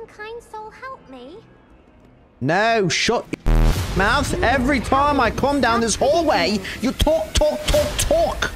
Some kind soul help me. No, shut your mouth. Every time I come down this hallway, you talk, talk, talk, talk.